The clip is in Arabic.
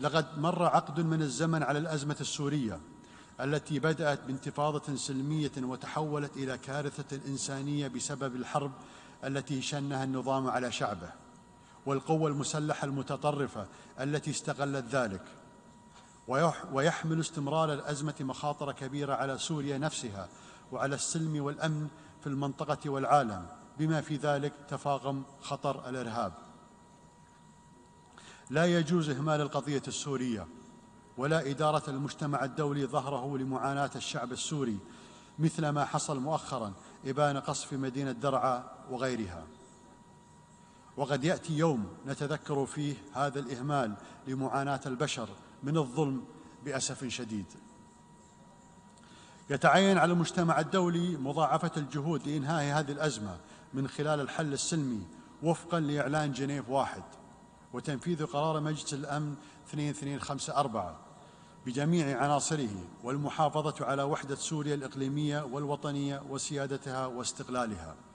لقد مر عقد من الزمن على الأزمة السورية التي بدأت بانتفاضة سلمية وتحولت إلى كارثة إنسانية بسبب الحرب التي شنها النظام على شعبه والقوة المسلحة المتطرفة التي استغلت ذلك. ويحمل استمرار الأزمة مخاطر كبيرة على سوريا نفسها وعلى السلم والأمن في المنطقة والعالم، بما في ذلك تفاقم خطر الإرهاب. لا يجوز إهمال القضية السورية ولا إدارة المجتمع الدولي ظهره لمعاناة الشعب السوري، مثل ما حصل مؤخراً إبان قصف مدينة درعا وغيرها. وقد يأتي يوم نتذكر فيه هذا الإهمال لمعاناة البشر من الظلم بأسف شديد. يتعين على المجتمع الدولي مضاعفة الجهود لإنهاء هذه الأزمة من خلال الحل السلمي وفقاً لإعلان جنيف 1 وتنفيذ قرار مجلس الأمن 2254 بجميع عناصره، والمحافظة على وحدة سوريا الإقليمية والوطنية وسيادتها واستقلالها.